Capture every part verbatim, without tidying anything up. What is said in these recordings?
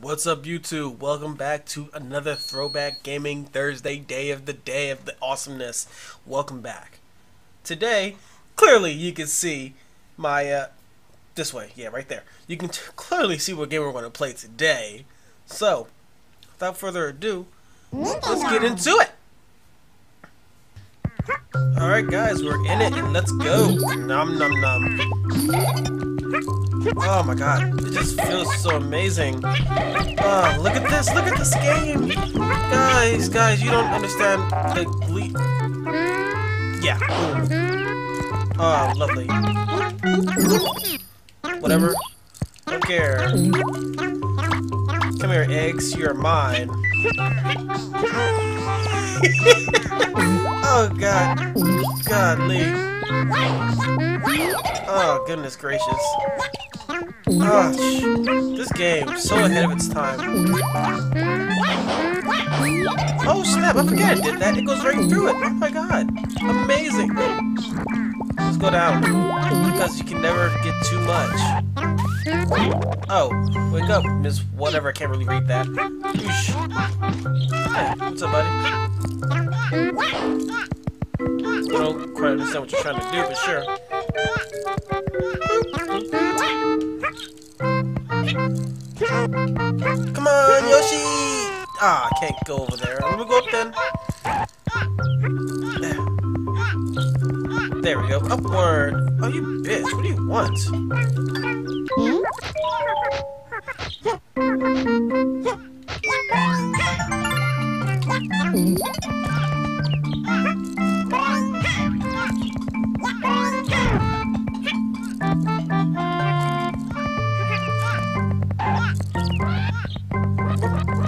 What's up, YouTube? Welcome back to another Throwback Gaming Thursday, day of the day of the awesomeness. Welcome back. Today, clearly you can see my, uh, this way, yeah, right there. You can t clearly see what game we're going to play today. So, without further ado, let's get into it. Alright guys, we're in it, and let's go. Nom nom nom. Oh my god, it just feels so amazing. Oh, look at this, look at this game! Guys, guys, you don't understand the glee. Yeah. Oh, lovely. Whatever. Don't care. Come here, eggs, you're mine. Oh god. Godly. Oh, goodness gracious. Gosh, this game is so ahead of its time. Oh snap, I forgot I did that. It goes right through it. Oh my god. Amazing. Let's go down. Because you can never get too much. Oh, wake up, Miss Whatever. I can't really read that. Hey, what's up, buddy? I don't quite understand what you're trying to do, but sure. Come on, Yoshi! Ah, I can't go over there. I'm gonna go up then. There we go. Upward. Oh, you bitch. What do you want?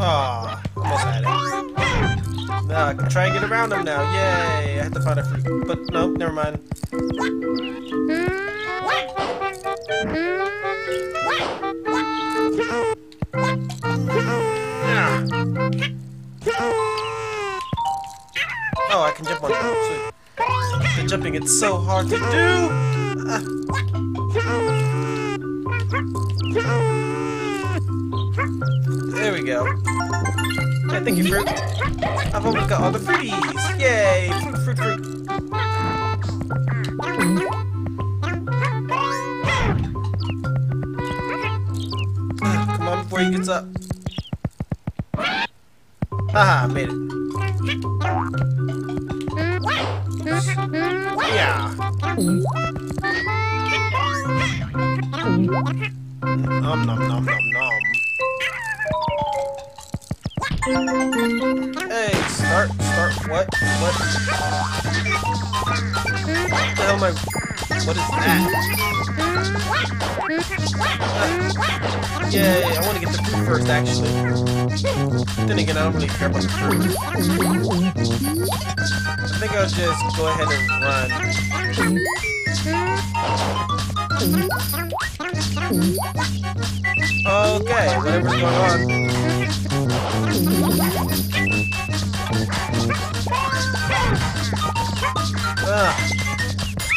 Aw, oh, almost had it. Now I can try and get around him now. Yay! I have to find a fruit. But no, never mind. Oh, I can jump on him. The jumping, it's so hard to do! There we go. I think you fruit. I've almost got all the fruities! Yay! Fruit, fruit, fruit. Come on before he gets up. Haha, I made it. Yeah. Nom nom nom nom nom. Hey, start, start, what? What? What the hell am I? What is that? Yay, I want to get the fruit first, actually. Then again, I don't really care about the fruit. I think I'll just go ahead and run. Okay, whatever's going on. Ugh.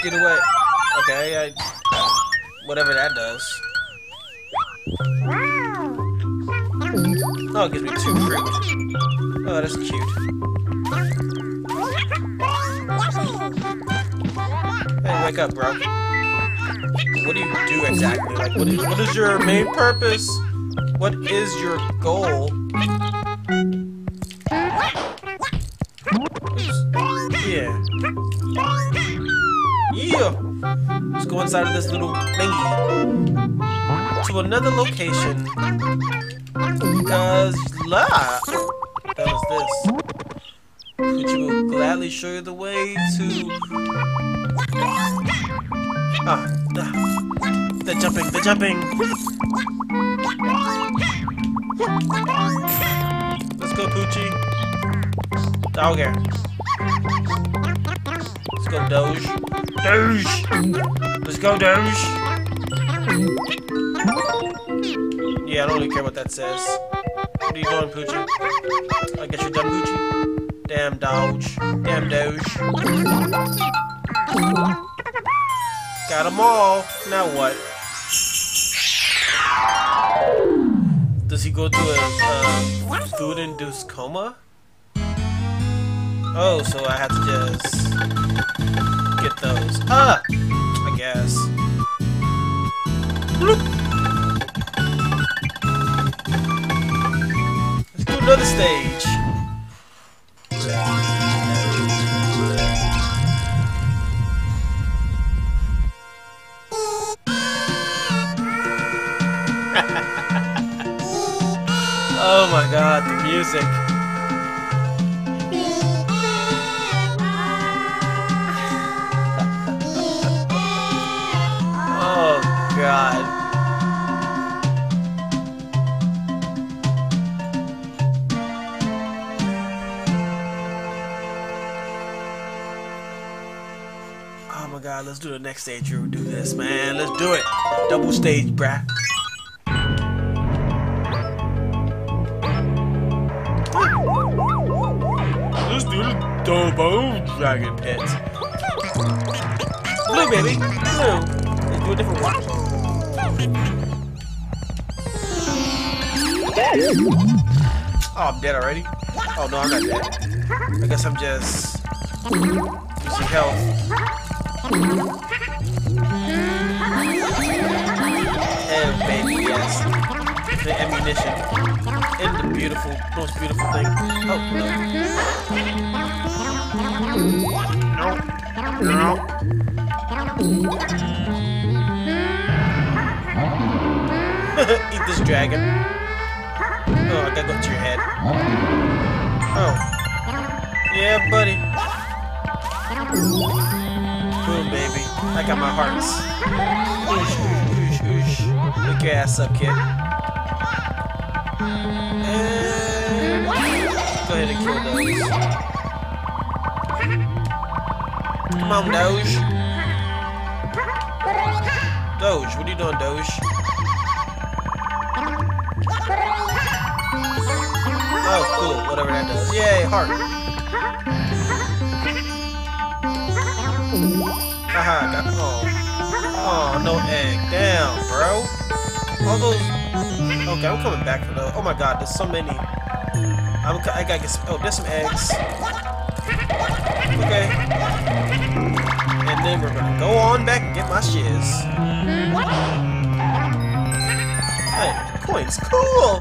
Get away. Okay, I... whatever that does. Oh, it gives me two fruit. Oh, that's cute. Hey, wake up, bro. What do you do exactly? Like, what is, what is your main purpose? What is your goal? Yeah. Yeah! Let's go inside of this little thingy. To another location. Because, la! What the hell is this? Which will gladly show you the way to... Ah, the, the jumping, the jumping! Let's go, Poochie. Dog air. Let's go, Doge. Doge! Let's go, Doge! Yeah, I don't really care what that says. What are you doing, Poochie? I guess you're done, Poochie. Damn Doge. Damn Doge. Got them all. Now what? Does he go to a, a food-induced coma? Oh, so I have to just get those. Ah! I guess. Bloop. Let's do another stage. Oh my god, the music. Oh god. Oh my god, let's do the next stage, Drew. Do this, man. Let's do it. Double stage, brah. Double dragon pit. Blue baby, blue. Let's do a different one. Oh, I'm dead already. Oh no, I'm not dead. I guess I'm just using health. And baby, yes, the ammunition. It's the beautiful, most beautiful thing. Oh, no. No. No. Eat this dragon. Oh, I gotta go to your head. Oh. Yeah, buddy. Boom, baby. I got my hearts. Oosh, oosh, oosh, oosh. Look your ass up, kid. And go ahead and kill those. Come on, Doge. Doge, what are you doing, Doge? Oh, cool, whatever that does. Yay, heart. Haha, got oh. Oh, no egg. Damn, bro. All those. Okay, I'm coming back for those. Oh my god, there's so many. I'm, I gotta get some. Oh, there's some eggs. Okay. And then we're gonna go on back and get my shiz. Hey, coins. Cool!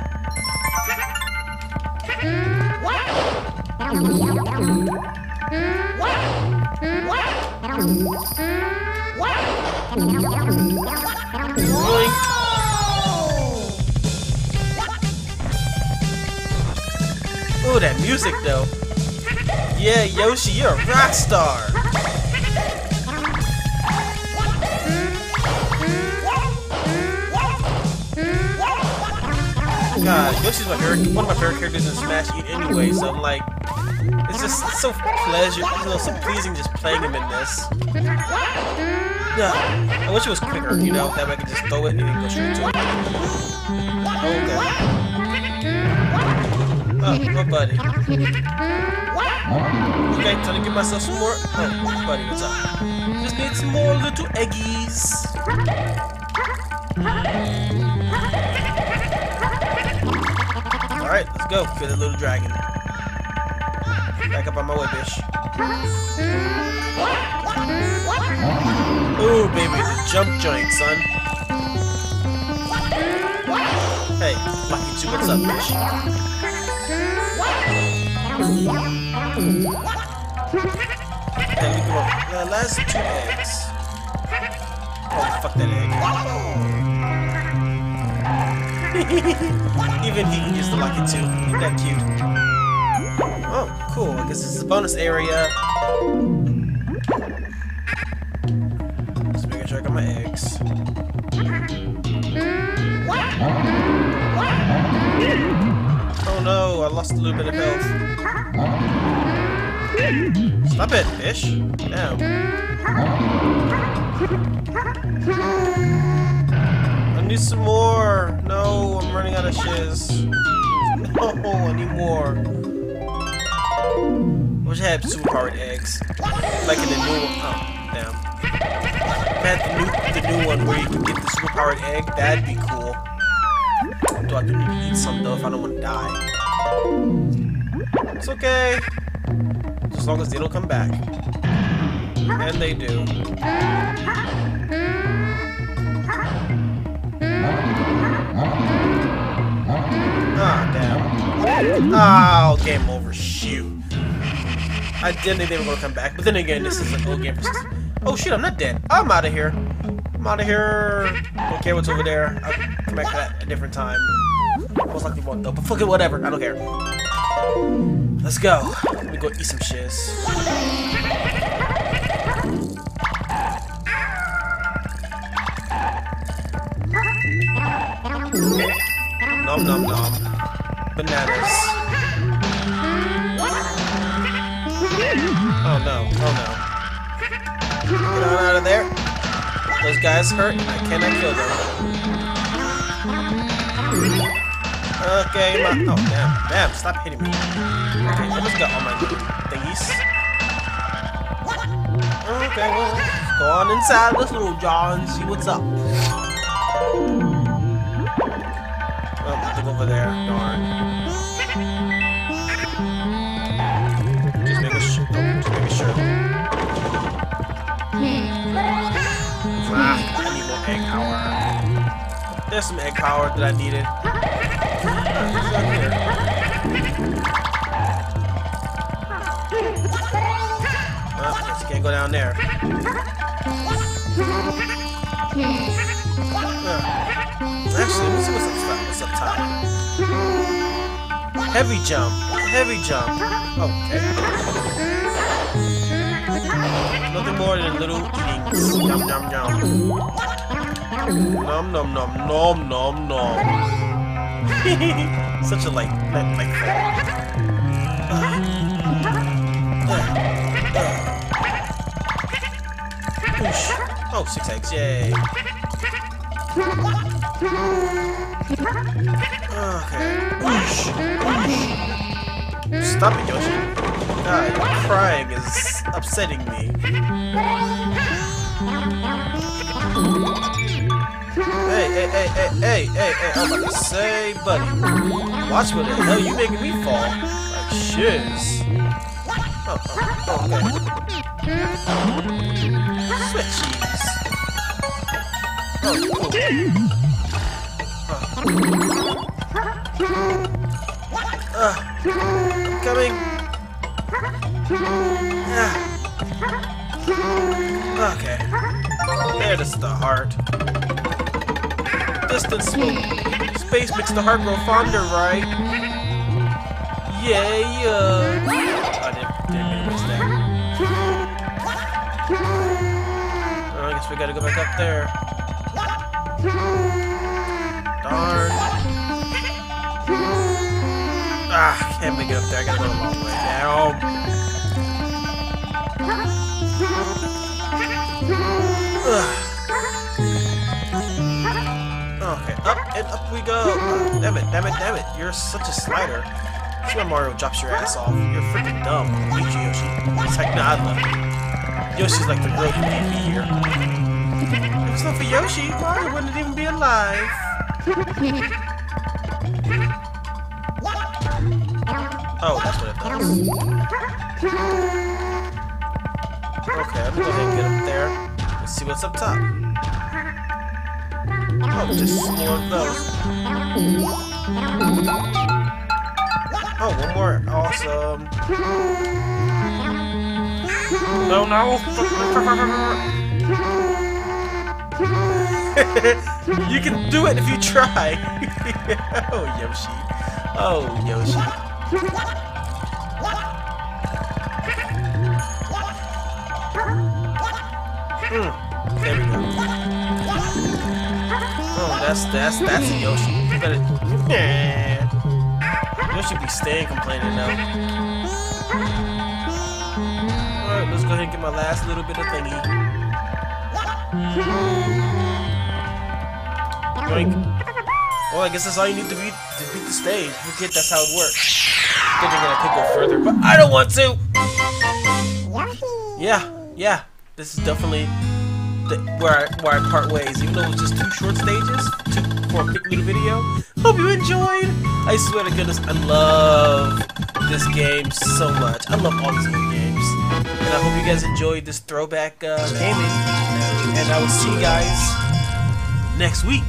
Boink. Ooh, that music though. Yeah, Yoshi, you're a rock star. God, Yoshi's my favorite, one of my favorite characters in Smash anyway, so I'm like, it's just it's so pleasure, you know, so pleasing just playing him in this. Yeah, I wish it was quicker, you know, that way I could just throw it and then go straight to it. Oh, okay. Oh, oh, buddy. Okay, trying to give myself some more. Oh, buddy, what's up? Just need some more little eggies. Alright, let's go. Kill the little dragon. Back up on my way, bitch. Ooh, baby, the jump joint, son. Hey, Lucky two, what's up, bitch? Okay, the last two eggs. Oh, fuck that egg. Even he can use the lucky two. Ain't that cute? Oh, cool. I guess this is the bonus area. Just making sure I got my eggs. Oh no, I lost a little bit of health. Stop it, fish. Now. I need some more. No, I'm running out of shiz. No, I need more. I wish I had super hard eggs. Like in the new one. Oh, damn. If I had the new, the new one where you can get the super hard egg, that'd be cool. do I need to eat some though if I don't want to die? It's okay. As long as they don't come back. And they do. Ah, damn. Oh, game over. Shoot. I didn't think they were going to come back. But then again, this is an old game. Oh, shit, I'm not dead. I'm out of here. I'm out of here. Don't care what's over there. I'll come back to that at a different time. Most likely won't, though. But fuck it, whatever. I don't care. Let's go. Let me go eat some shiz. Nom nom nom. Bananas. Oh no, oh no. Get on out of there. Those guys hurt. I cannot kill them. Okay, my. Oh, damn. Damn, stop hitting me. Okay, I just got all my thingies. Okay, well, let's go on inside this little jar and see what's up. Oh, nothing over there. Darn. Just make a sh- oh, just make a shirt. Ah, I need more egg power. There's some egg power that I needed. Uh, I guess you can't go down there. Uh, actually, let's see what's up, what's up top. Heavy jump. Heavy jump. Okay. Nothing more than little eatings. Yum, yum, yum. Nom, nom, nom, nom, nom, nom. Such a like, like, like. Uh, uh, uh. Oh, six eggs, yay! Okay. Oosh, oosh. Stop it, Yoshi! God, your crying is upsetting me. Hey, hey, hey, hey, hey, hey, hey, I'm about to say, buddy. Watch what the hell you making me fall. Like shiz. Oh, oh, oh, okay. Sweat cheese. Oh, cool. Oh. Uh, I'm coming. Uh. Okay. There is the heart. Distance space makes the heart grow fonder, right? Yeah, yeah. I didn't, didn't miss that. Oh, I guess we gotta go back up there. Darn. Ah, can't make it up there. I gotta go a long way now. Ugh. Okay, up and up we go! Oh, damn it, damn it, damn it! You're such a slider. That's why Mario drops your ass off. You're freaking dumb. I hate you, Yoshi. It's like, nah, I love you. Yoshi's like the girl who made me here. If it's not for Yoshi, Mario wouldn't even be alive. Oh, that's what it does. Okay, I'm gonna go ahead and get up there. Let's see what's up top. Oh, just more of those. Oh, one more. Awesome. No, no. You can do it if you try. Oh, Yoshi. Oh, Yoshi. Mm, there we go. Oh, that's, that's, that's a Yoshi. You better... Yeah. Yoshi be staying complaining now. Alright, let's go ahead and get my last little bit of thingy. Boink. Well, I guess that's all you need to beat, to beat the stage. You forget that's how it works. I think I could go further, but I don't want to! Yeah, yeah. This is definitely... the, where I, where I part ways, even though it was just two short stages two, for a quick little video. Hope you enjoyed. I swear to goodness, I love this game so much. I love all these new games, and I hope you guys enjoyed this throwback uh, gaming. And I will see you guys next week.